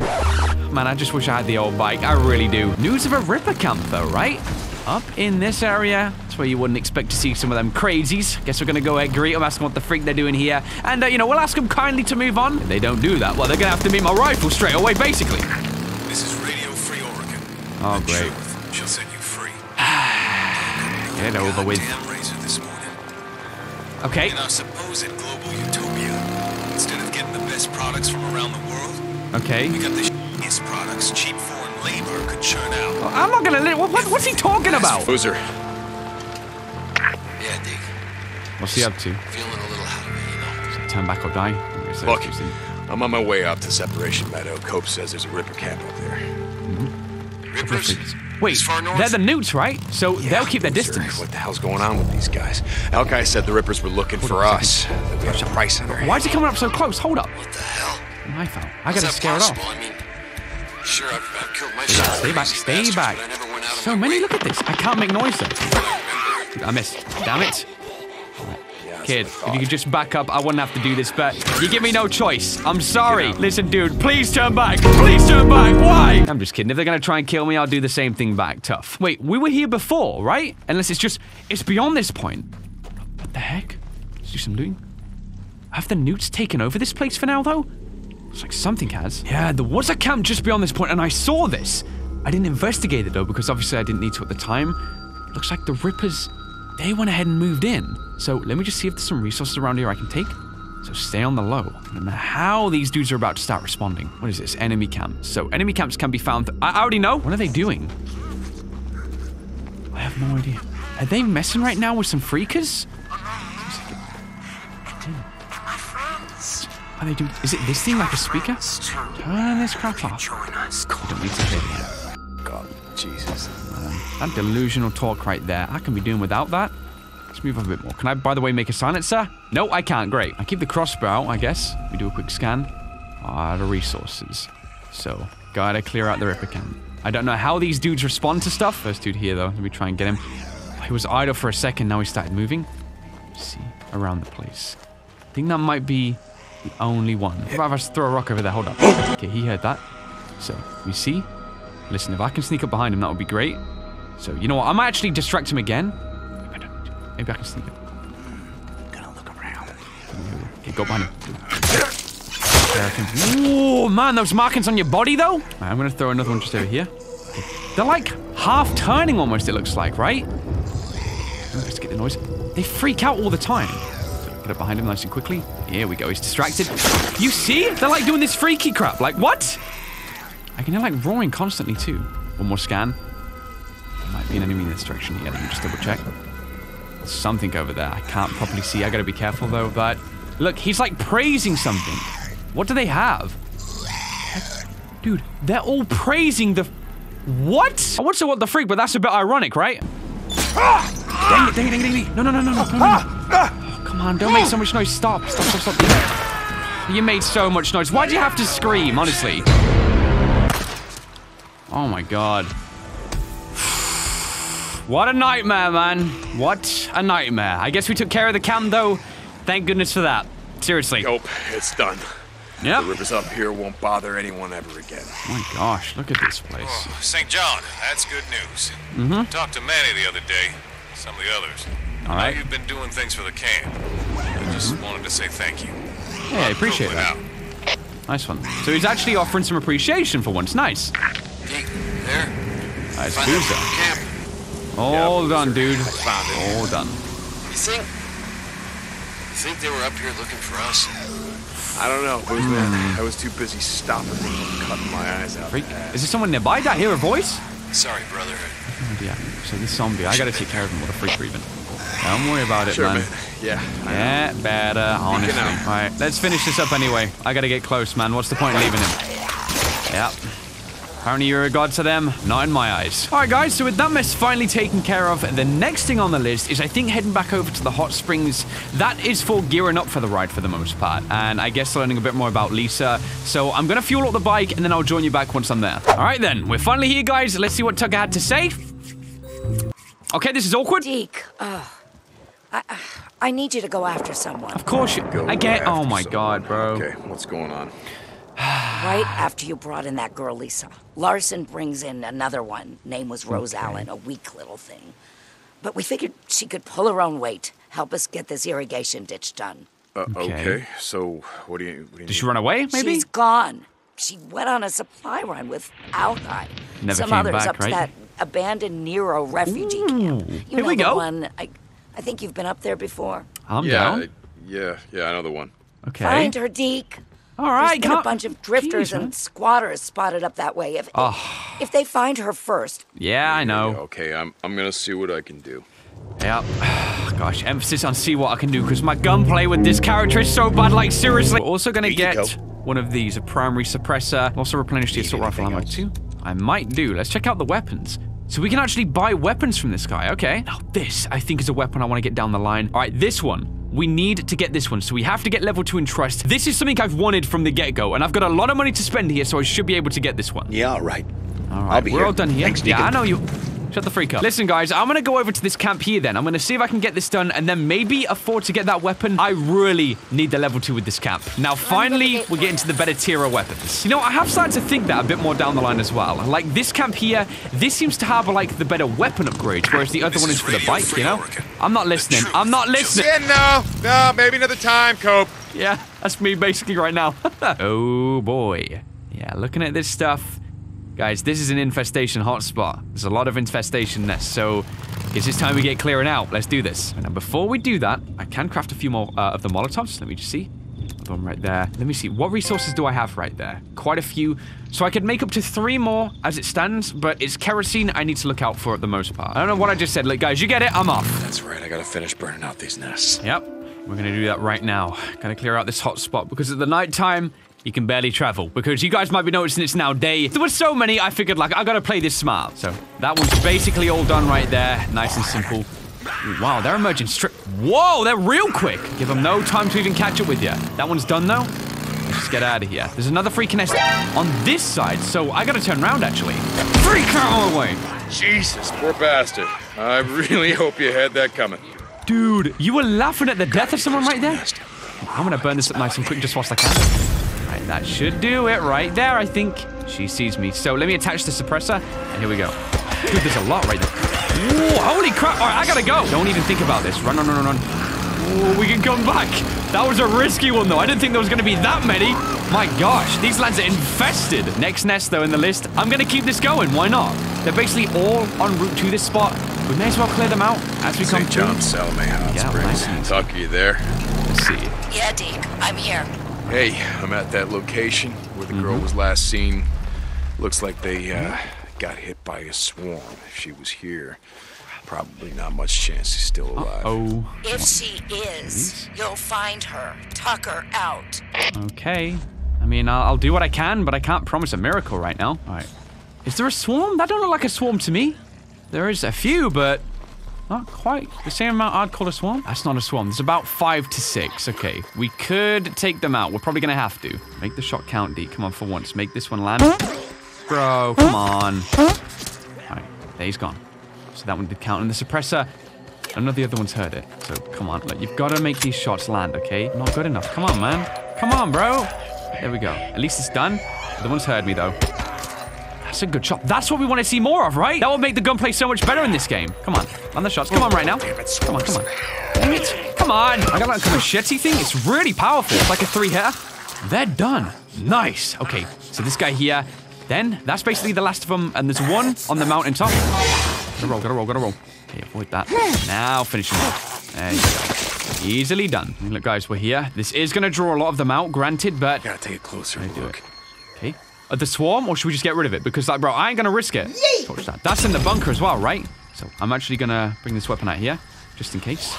Man, I just wish I had the old bike. I really do. News of a Ripper camp, though, right? Up in this area, that's where you wouldn't expect to see some of them crazies. Guess we're gonna go ahead, greet them, ask them what the freak they're doing here, and you know, we'll ask them kindly to move on. If they don't do that, well, they're gonna have to meet my rifle straight away, basically. This is Radio Free Oregon. Oh, great. She'll set you free. Get over with. Okay. In our supposed global utopia, instead of getting the best products from around the world, okay, we got the shittiest products, cheap foreign labor could churn out. Oh, I'm not gonna... What's he talking about? Boozer. Yeah, Dick. What's he up to? Feeling a little out of it, you know. Turn back or die? Look, I'm on my way up to Separation Meadow. Cope says there's a Ripper camp up there. Mm-hmm. Rippers? Wait, they're the newts, right? So they'll keep their distance. What the hell's going on with these guys? Alki said the Rippers were looking for us. We have a price on her. Why is he coming up so close? Hold up. What the hell? My phone. I gotta scare it off. I mean, sure, I've killed my shot. Stay back, stay back. So many, look at this. I can't make noise, though. I missed. Damn it. Yeah, kid, if you could just back up, I wouldn't have to do this, but you give me no choice. I'm sorry. Listen, dude, please turn back. Please turn back. Why? I'm just kidding. If they're going to try and kill me, I'll do the same thing back. Tough. Wait, we were here before, right? Unless it's just, it's beyond this point. What the heck? Let's do some looting. Have the newts taken over this place for now, though? It's like something has. Yeah, there was a camp just beyond this point, and I saw this. I didn't investigate it, though, because obviously I didn't need to at the time. Looks like the Rippers, they went ahead and moved in. So let me just see if there's some resources around here I can take. So stay on the low. I don't know how these dudes are about to start responding. What is this? Enemy camp. So enemy camps can be found. I already know. What are they doing? I have no idea. Are they messing right now with some freakers? Are they doing? Is it this thing like a speaker? Turn this crap off. I don't need to hear that. God, Jesus. That delusional talk right there. I can be doing without that. Let's move up a bit more. Can I, by the way, make a silencer? No, I can't. Great. I keep the crossbow out, I guess. We do a quick scan. Ah, the resources. So, gotta clear out the Ripper camp. I don't know how these dudes respond to stuff. First dude here, though. Let me try and get him. He was idle for a second. Now he started moving. Let's see. Around the place. I think that might be... the only one. If I just throw a rock over there, hold up. Okay, he heard that. So, you see? Listen, if I can sneak up behind him, that would be great. So, you know what? I might actually distract him again. If I don't, maybe I can sneak up. I'm gonna look around. Okay, go behind him. Ooh, man, those markings on your body, though? Right, I'm gonna throw another one just over here. Okay. They're like half turning almost, it looks like, right? Let's get the noise. They freak out all the time. Get up behind him nice and quickly. Here we go, he's distracted. You see? They're like doing this freaky crap. Like, what? I can hear like roaring constantly too. One more scan. There might be an enemy in this direction here. Let me just double check. There's something over there. I can't properly see. I gotta be careful though, but... Look, he's like praising something. What do they have? Dude, they're all praising the... What? I want to say what the freak, but that's a bit ironic, right? Ah! Dang it, dang it, dang it, dang it. No, no, no, no, no, no, no. Come on, don't make so much noise. Stop, stop, stop, stop. You made so much noise. Why do you have to scream, honestly? Oh my god. What a nightmare, man. What a nightmare. I guess we took care of the camp, though. Thank goodness for that. Seriously. Nope, it's done. Yep. The Rippers up here won't bother anyone ever again. Oh my gosh, look at this place. Oh, St. John, that's good news. Mm-hmm. Talked to Manny the other day, some of the others. All right. You've been doing things for the camp. I just wanted to say thank you. Yeah, I appreciate that. Nice one. So he's actually offering some appreciation for once. Nice. There. I suppose so. Hold on, dude. Hold on. You think they were up here looking for us? I don't know, Booze Man. I was too busy stopping people and cutting my eyes out. Freak. Is there someone nearby? Did I hear a voice? Sorry, brother. Yeah, so this zombie, I gotta take care of him with a freak breathing. Don't worry about it, sure, man. Yeah, better, honestly. Alright, let's finish this up anyway. I gotta get close, man. What's the point of leaving him? Yep. Apparently you're a god to them, not in my eyes. Alright guys, so with that mess finally taken care of, the next thing on the list is I think heading back over to the hot springs. That is for gearing up for the ride for the most part, and I guess learning a bit more about Lisa. So I'm gonna fuel up the bike and then I'll join you back once I'm there. Alright then, we're finally here guys, let's see what Tucker had to say. Okay, this is awkward. Deke, I need you to go after someone. Of course you, go I get, oh my someone. God, bro. Okay, what's going on? Right after you brought in that girl, Lisa, Larson brings in another one. Name was Rose Allen, a weak little thing. But we figured she could pull her own weight, help us get this irrigation ditch done. Okay, so what do you Did she run away, maybe? She's gone. She went on a supply run with Alki. Never Some came others back, up right? to that abandoned Nero refugee camp. You Here know we the go. One, I think you've been up there before. I'm down. Yeah, I know the one. Okay. Find her, Deke. All right, there's been a bunch of drifters and squatters spotted up that way. If they find her first. Yeah, I know. Okay, I'm gonna see what I can do. Yeah. Gosh, emphasis on see what I can do, because my gunplay with this character is so bad, like, seriously. We're also gonna get one of these, a primary suppressor. Also replenish the assault rifle ammo too. I might do. Let's check out the weapons. So we can actually buy weapons from this guy, okay. Now this, I think, is a weapon I want to get down the line. All right, this one. We need to get this one, so we have to get level 2 in trust. This is something I've wanted from the get-go, and I've got a lot of money to spend here, so I should be able to get this one. Yeah, all right. I'll be we're here. All done here. Thanks, Deacon. Yeah, I know you. Shut the freak up. Listen, guys, I'm gonna go over to this camp here then. I'm gonna see if I can get this done and then maybe afford to get that weapon. I really need the level 2 with this camp. Now, finally, we're getting to the better tier of weapons. You know, I have started to think that a bit more down the line as well. Like, this camp here, this seems to have, like, the better weapon upgrades, whereas the other one is for the bike, you know? I'm not listening. Yeah, no, maybe another time, Cope. Yeah, that's me basically right now. Oh, boy. Yeah, looking at this stuff. Guys, this is an infestation hotspot. There's a lot of infestation nests, so it's just time we get clearing out. Let's do this. And before we do that, I can craft a few more of the Molotovs. Let me just see. Another one right there. Let me see. What resources do I have right there? Quite a few. So I could make up to 3 more as it stands, but it's kerosene I need to look out for at the most part. I don't know what I just said. Look, guys, you get it. I'm off. That's right. I gotta finish burning out these nests. Yep. We're gonna do that right now. Gotta clear out this hotspot because at the nighttime, you can barely travel, because you guys might be noticing it's now day. There were so many, I figured, like, I gotta play this smart. So, that one's basically all done right there. Nice and simple. Ooh, wow, they're emerging Whoa, they're real quick! Give them no time to even catch up with you. That one's done, though. Let's just get out of here. There's another freaking nest on this side, so I gotta turn around, actually. Freak out away! Jesus, poor bastard. I really hope you had that coming. Dude, you were laughing at the death of someone right there? I'm gonna burn this up nice and quick just whilst I can. Right, that should do it right there, I think. She sees me. So let me attach the suppressor, and here we go. Dude, there's a lot right there. Ooh, holy crap. All right, I gotta go. Don't even think about this. Run, run, run, run, run. Ooh, we can come back. That was a risky one, though. I didn't think there was gonna be that many. My gosh, these lands are infested. Next nest, though, in the list. I'm gonna keep this going. Why not? They're basically all en route to this spot. We may as well clear them out as we come to. John Salome, Hot Springs. Talk to you there. Let's see. Yeah, Deke, I'm here. Hey, I'm at that location where the girl was last seen. Looks like they got hit by a swarm. If she was here, probably not much chance she's still alive. Oh. If she is, you'll find her. Tuck her out. Okay. I mean, I'll do what I can, but I can't promise a miracle right now. All right. Is there a swarm? That don't look like a swarm to me. There is a few, but not quite the same amount I'd call a swarm. That's not a swarm. There's about 5 to 6. Okay, we could take them out. We're probably gonna have to. Make the shot count, D. Come on, for once. Make this one land. Bro, come on. All right, Days Gone. So that one did count in the suppressor. I know the other one's heard it. So come on, look, you've gotta make these shots land, okay? Not good enough. Come on, man. Come on, bro. There we go. At least it's done. The other one's heard me, though. That's a good shot. That's what we want to see more of, right? That will make the gunplay so much better in this game. Come on. Land the shots. Come on right now. Come on, come on. Damn it. Come on. I got that kind of machete thing. It's really powerful. It's like a 3-hitter. They're done. Nice. Okay. So this guy here, Then, that's basically the last of them, and there's one on the mountaintop. Gotta roll. Okay, avoid that. Now, finish him off. There you go. Easily done. Look, guys, we're here. This is gonna draw a lot of them out, granted, but... Gotta take a closer look. Okay. At the swarm, or should we just get rid of it? Because, like, bro, I ain't gonna risk it. Yay! Torch that. That's in the bunker as well, right? So, I'm actually gonna bring this weapon out here, just in case.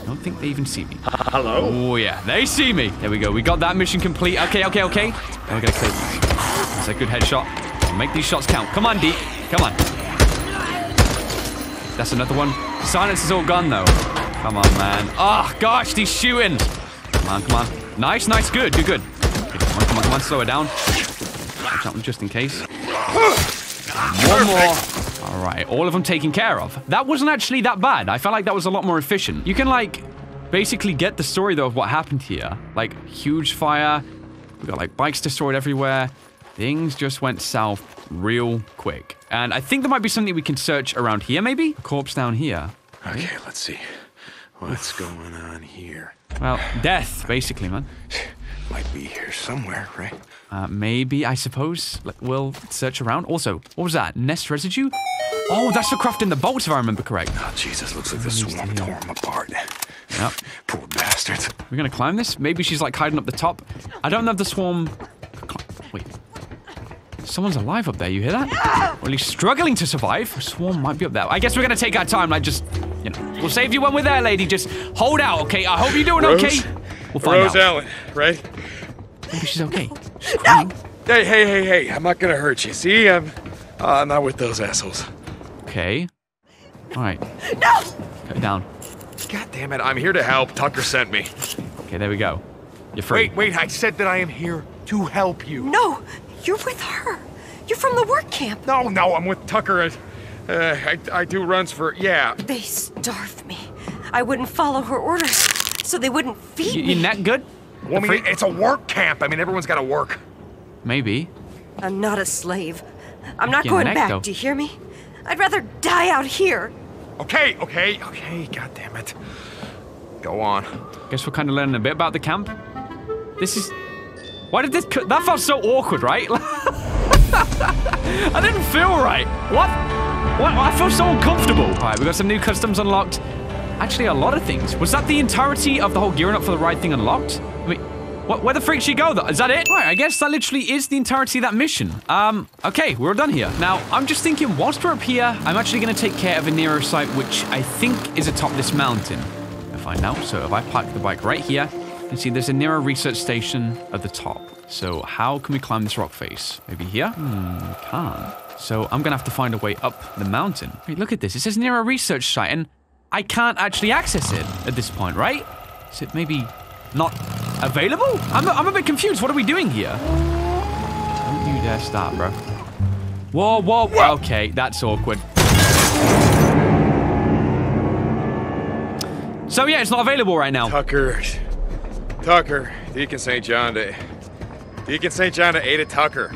I don't think they even see me. Hello? Oh, yeah. They see me. There we go. We got that mission complete. Okay. Now we gotta clear these. That's a good headshot. Make these shots count. Come on, D. Come on. That's another one. Silence is all gone, though. Come on, man. Oh, gosh, these shooting. Come on. Nice. Good. Okay, come on. Slow it down. Watch that one just in case. One more. All right, all of them taken care of. That wasn't actually that bad. I felt like that was a lot more efficient. You can, like, basically get the story, though, of what happened here. Like, huge fire. We got, like, bikes destroyed everywhere. Things just went south real quick. And I think there might be something we can search around here, maybe? A corpse down here. Okay, let's see. What's going on here? Well, death, basically, man. Might be here somewhere, right? Maybe, I suppose. We'll search around. Also, what was that? Nest residue? Oh, that's for crafting the bolts, if I remember correct. Oh, Jesus, looks like the swarm tore them apart. Yep. Poor bastards. We're gonna climb this? Maybe she's, like, hiding up the top. I don't know if the swarm... Wait. Someone's alive up there, you hear that? Or at least struggling to survive. The swarm might be up there. I guess we're gonna take our time, like, just... You know, we'll save you when we're there, lady. Just hold out, okay? I hope you're doing Rose? Okay. We'll find Rose out. Allen, right? Maybe she's okay. No. She's crying. Hey, I'm not gonna hurt you. See, I'm not with those assholes. Okay. All right. No! Cut it down. God damn it, I'm here to help. Tucker sent me. Okay, there we go. You're free. Wait, I said that I am here to help you. No, you're with her. You're from the work camp. No, I'm with Tucker. I do runs for, yeah. They starved me. I wouldn't follow her orders, so they wouldn't feed me. You're not good? Well, I mean, it's a work camp. I mean, everyone's got to work. Maybe. I'm not a slave. I'm not going back, do you hear me? I'd rather die out here. Okay, God damn it. Go on. Guess we're kind of learning a bit about the camp. This is... Why did this... That felt so awkward, right? I didn't feel right. What? I feel so uncomfortable. All right, we got some new customs unlocked. Actually, a lot of things. Was that the entirety of the whole gearing up for the ride thing unlocked? I mean, where the freak she go, though? Is that it? Right, I guess that literally is the entirety of that mission. Okay, we're done here. Now, I'm just thinking, whilst we're up here, I'm actually going to take care of a Nero site, which I think is atop this mountain. I'll find out. So if I park the bike right here, you can see there's a Nero research station at the top. So how can we climb this rock face? Maybe here? Can't. So I'm going to have to find a way up the mountain. Wait, look at this. It says Nero research site, and I can't actually access it at this point, right? Is it maybe not available? I'm a bit confused. What are we doing here? Don't you dare start, bro. Whoa. Okay, that's awkward. So, yeah, it's not available right now. Tucker. Deacon St. John to Ada Tucker.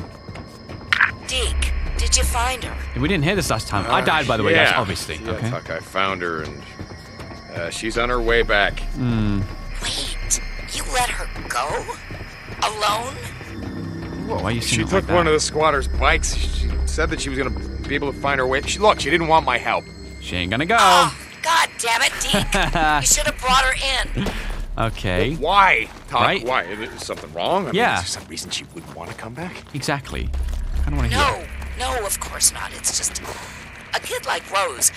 Deke, did you find her? We didn't hear this last time. I died, by the way, guys, obviously. Yeah, okay. Tuck, I found her, and she's on her way back. Wait, you let her go? Alone? Whoa, why are you saying that? She took one of the squatters' bikes. She said that she was going to be able to find her way. She didn't want my help. She ain't going to go. Oh, God damn it, Deke. You should have brought her in. Okay. Well, why, Tuck? Right? Why? Is something wrong? I mean, is there some reason she wouldn't want to come back? Exactly. I don't want to hear it. No, of course not. It's just a kid like Rose.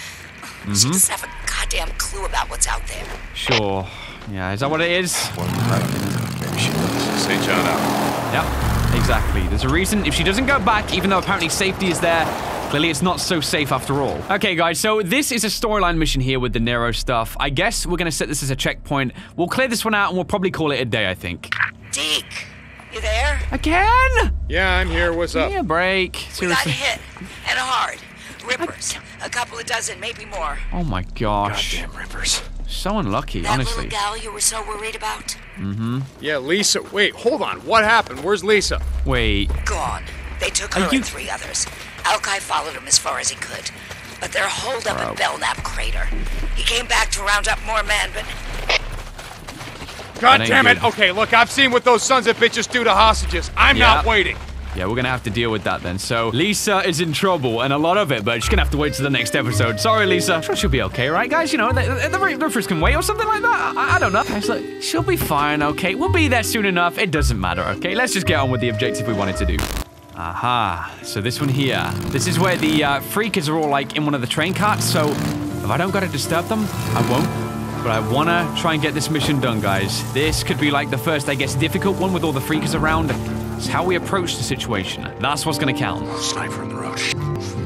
She doesn't have a goddamn clue about what's out there. Sure. Yeah, is that what it is? Well, right. Maybe she does. St. John out. Yep, exactly. There's a reason. If she doesn't go back, even though apparently safety is there, clearly it's not so safe after all. Okay, guys, so this is a storyline mission here with the Nero stuff. I guess we're going to set this as a checkpoint. We'll clear this one out, and we'll probably call it a day, I think. Deke! You there? Again? Yeah, I'm here. What's up? Give me a break. Seriously. We got hit. And hard. Rippers. A couple of dozen, maybe more. Oh my gosh. Goddamn rippers. So unlucky, honestly. That little gal you were so worried about? Yeah, Lisa. Wait, hold on. What happened? Where's Lisa? Wait. Gone. They took her and three others. Alki followed him as far as he could. But they're holed up at Belknap Crater. He came back to round up more men, but... God damn it! Okay, look, I've seen what those sons of bitches do to hostages. I'm not waiting. Yeah, we're gonna have to deal with that then. So Lisa is in trouble, and a lot of it, but she's gonna have to wait till the next episode. Sorry, Lisa. I'm sure she'll be okay, right, guys? You know, the frisk can wait or something like that. I don't know. Like, she'll be fine, okay? We'll be there soon enough. It doesn't matter, okay? Let's just get on with the objective we wanted to do. Aha. So this one here. This is where the freakers are all, like, in one of the train carts, so if I don't gotta disturb them, I won't. But I want to try and get this mission done, guys. This could be like the first, I guess, difficult one with all the freakers around. It's how we approach the situation. That's what's going to count. Sniper in the road.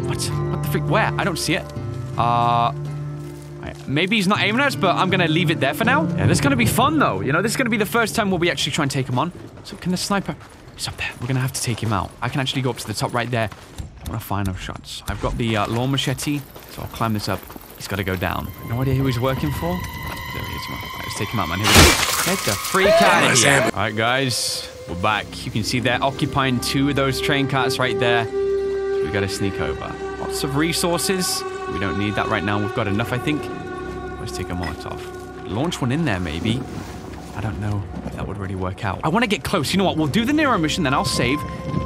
What? What the freak? Where? I don't see it. Maybe he's not aiming at us, but I'm going to leave it there for now. Yeah, this is going to be fun, though. You know, this is going to be the first time where we actually try and take him on. So can the sniper... He's up there. We're going to have to take him out. I can actually go up to the top right there. I want to find those shots. I've got the lawn machete, so I'll climb this up. He's got to go down. No idea who he's working for. There he is, man. Right, let's take him out, man. Here we go. Get the freak out of here. All right, guys. We're back. You can see they're occupying two of those train carts right there. So we got to sneak over. Lots of resources. We don't need that right now. We've got enough, I think. Let's take a Molotov. Launch one in there, maybe. I don't know if that would really work out. I want to get close. You know what? We'll do the Nero mission, then I'll save,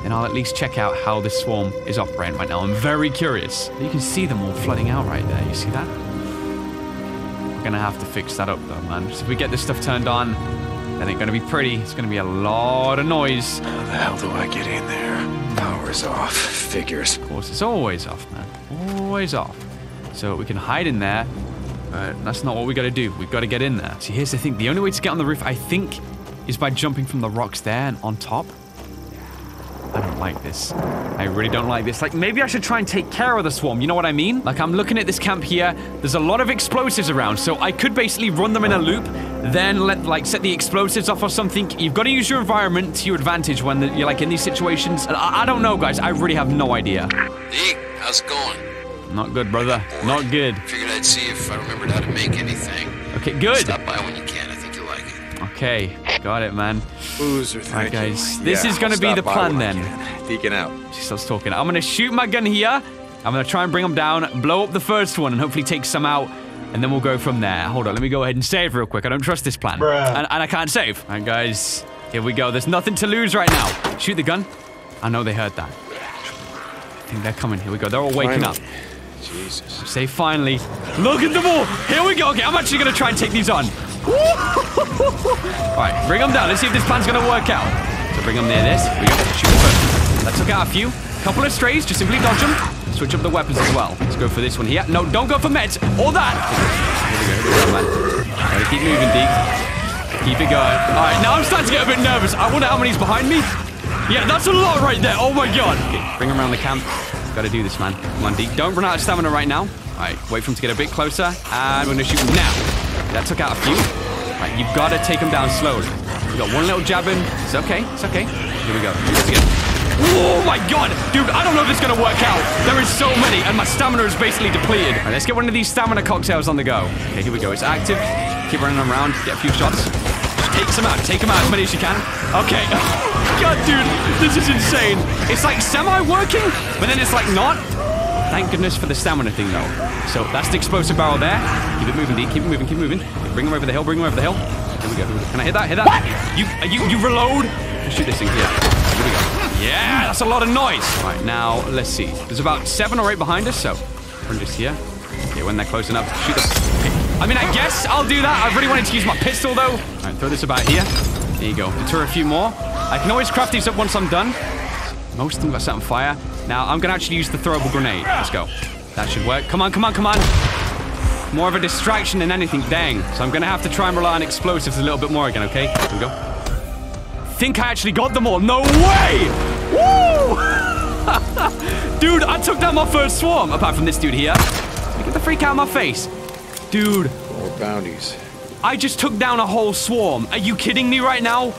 and I'll at least check out how this swarm is operating right now. I'm very curious. You can see them all flooding out right there. You see that? We're going to have to fix that up, though, man. So if we get this stuff turned on, then it's going to be pretty. It's going to be a lot of noise. How the hell do I get in there? Power's off. Figures. Of course, it's always off, man. Always off. So we can hide in there. That's not what we got to do. We've got to get in there. See, here's the thing. The only way to get on the roof, I think, is by jumping from the rocks there and on top. I don't like this. I really don't like this. Like, maybe I should try and take care of the swarm. You know what I mean? Like, I'm looking at this camp here. There's a lot of explosives around, so I could basically run them in a loop, then, set the explosives off or something. You've got to use your environment to your advantage when you're, like, in these situations. And I don't know, guys. I really have no idea. Nick, how's it going? Not good, brother. Not good. Figured I'd see if I remembered how to make anything. Okay, good. Stop by when you can. I think you'll like it. Okay, got it, man. Boozer, thank you. All right, guys. This is going to be the plan, then. Peeking out. She starts talking. I'm going to shoot my gun here. I'm going to try and bring them down, blow up the first one, and hopefully take some out, and then we'll go from there. Hold on, let me go ahead and save real quick. I don't trust this plan. Bruh. And I can't save. All right, guys. Here we go. There's nothing to lose right now. Shoot the gun. I know they heard that. I think they're coming. Here we go. They're all waking up. Jesus. Say finally. Look at them all. Here we go. Okay, I'm actually going to try and take these on. Alright, bring them down. Let's see if this plan's going to work out. So bring them near this. We got to shoot the first. That took out a few. Couple of strays. Just simply dodge them. Switch up the weapons as well. Let's go for this one here. No, don't go for meds. All that. Here we go, man. Gotta keep moving, Deke. Keep it going. Alright, now I'm starting to get a bit nervous. I wonder how many's behind me. Yeah, that's a lot right there. Oh my god. Okay, bring them around the camp. Gotta do this, man. Come on, Deke. Don't run out of stamina right now. Alright, wait for him to get a bit closer. And we're gonna shoot him now. That took out a few. Alright, you've gotta take him down slowly. We got one little jab in. It's okay, it's okay. Here we go. Oh my god! Dude, I don't know if this is gonna work out. There is so many, and my stamina is basically depleted. Alright, let's get one of these stamina cocktails on the go. Okay, here we go. It's active. Keep running around, get a few shots. Just take some out. Take them out as many as you can. Okay. God, dude, this is insane. It's like semi-working, but then it's like not. Thank goodness for the stamina thing, though. So that's the explosive barrel there. Keep it moving, D. Keep it moving, keep moving. Bring him over the hill, bring him over the hill. Here we go. Can I hit that? Hit that. What? You reload. Shoot this thing here. Here we go. Yeah, that's a lot of noise. All right, now, let's see. There's about 7 or 8 behind us, so run just here. Okay, when they're close enough, shoot them. Okay. I mean, I guess I'll do that. I really wanted to use my pistol, though. All right, throw this about here. There you go. Deter a few more. I can always craft these up once I'm done. Most of them got set on fire. Now, I'm gonna actually use the throwable grenade. Let's go. That should work. Come on, come on, come on. More of a distraction than anything. Dang. So I'm gonna have to try and rely on explosives a little bit more again, okay? Here we go. I think I actually got them all. No way! Woo! Dude, I took down my first swarm. Apart from this dude here. Get the freak out of my face. Dude. More bounties. I just took down a whole swarm. Are you kidding me right now?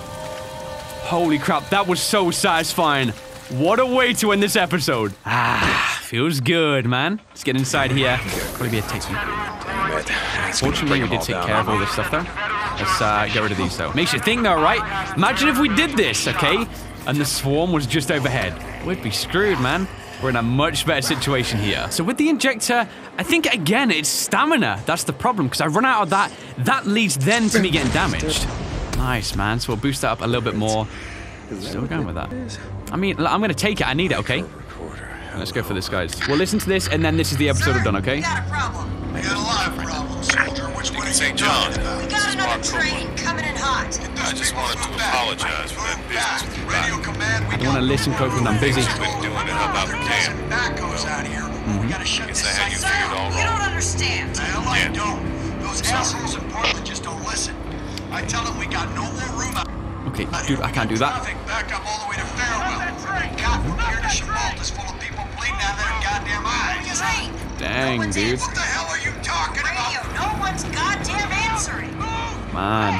Holy crap, that was so satisfying. What a way to end this episode. Ah, feels good, man. Let's get inside here. Gotta be a technique. Fortunately, we did take care of all this stuff, though. Let's get rid of these, though. Makes you think, though, right? Imagine if we did this, okay? And the swarm was just overhead. We'd be screwed, man. We're in a much better situation here. So with the injector, I think, again, it's stamina. That's the problem, because I run out of that. That leads then to me getting damaged. Nice, man. So we'll boost that up a little bit more. Still going with that. I mean, I'm gonna take it. I need it, okay? Let's go for this, guys. We'll listen to this, and then this is the episode we're done, okay? We got a problem. We got a lot of problems, soldier. Which one is St. John? We got another train coming in hot. I just wanted to apologize for that business with you. I don't want to listen, Coco, and I'm busy. I guess I had you figured all wrong. You don't understand. Hell, I don't. Those assholes in Portland just don't listen. I tell them we got no more room out. Okay, dude, I can't do that. Back up all the way to Farewell. God, from here to Shibboleth is full of people bleeding out their goddamn eyes. Dang, dude. What the hell are you talking about? No one's goddamn answering. Man.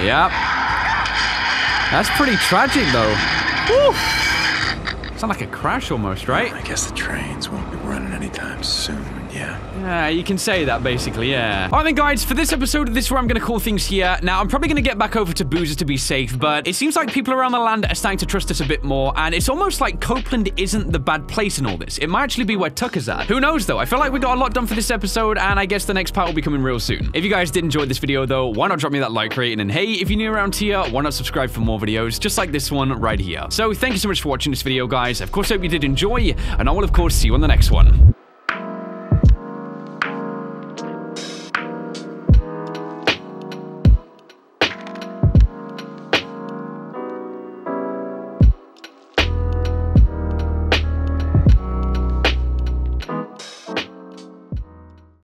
Yep. That's pretty tragic, though. Woo! Sound like a crash almost, right? I guess the trains won't be running anytime soon, yeah. Yeah, you can say that, basically, yeah. All right, then, guys, for this episode, this is where I'm going to call things here. Now, I'm probably going to get back over to Boozer to be safe, but it seems like people around the land are starting to trust us a bit more, and it's almost like Copeland isn't the bad place in all this. It might actually be where Tucker's at. Who knows, though? I feel like we got a lot done for this episode, and I guess the next part will be coming real soon. If you guys did enjoy this video, though, why not drop me that like rating? And hey, if you're new around here, why not subscribe for more videos just like this one right here? So, thank you so much for watching this video, guys. Of course, I hope you did enjoy, and I will, of course, see you on the next one.